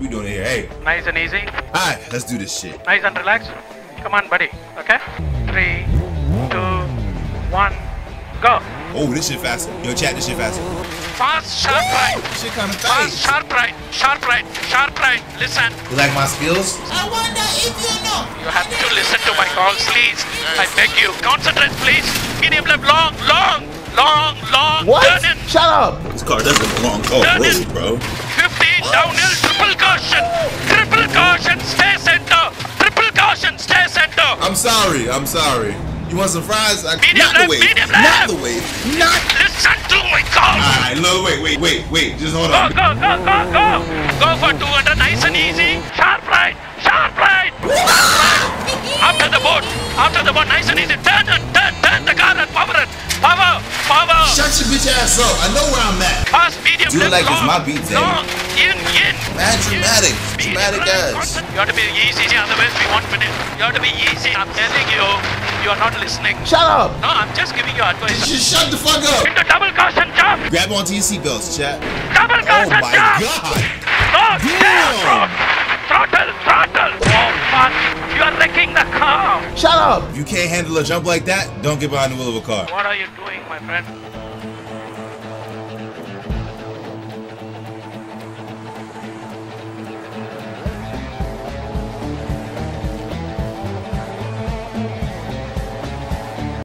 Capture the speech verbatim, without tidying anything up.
we doing here? Hey. Nice and easy. Alright, let's do this shit. Nice and relaxed. Come on, buddy. Okay? Three, two, one, go. Oh, this shit faster. Yo, chat, this shit faster. Fast, sharp, right. This shit kind of fast. Fast, sharp, right. Sharp, right. Sharp, right. Listen. You like my skills? I wonder if you know. You have to listen to my calls, please. I beg you. Concentrate, please. Medium left, long, long, long, long. What? Turn in. Shut up. This car doesn't belong. Oh, really, bro? fifteen, downhill, triple caution. Triple caution, stay center. Triple caution, stay center. I'm sorry. I'm sorry. You want some fries? I, not the wave, not the wave, not. Listen to my call. All right, no, wait, wait, wait, wait. Just hold on. Go, go, go, go, go. Go for two hundred, nice and easy. Sharp right, sharp right. After the boat, after the boat, nice and easy. Turn and turn, turn the car and power it. Power, power. Shut your bitch ass up. I know where I'm at. Fast, medium, dude, like it's my beat, eh? Long, in, in. Mad dramatic, dramatic guys. You have to be easy, otherwise we won't finish. You have to be easy, I'm telling you. You are not listening. Shut up! No, I'm just giving you advice. Just shut the fuck up! Into double caution jump! Grab onto your seatbelts, chat. Double caution jump! Oh my jump. God! No, damn, bro! Throttle, throttle! Oh, fuck! You are wrecking the car! Shut up! You can't handle a jump like that? Don't get behind the wheel of a car. What are you doing, my friend?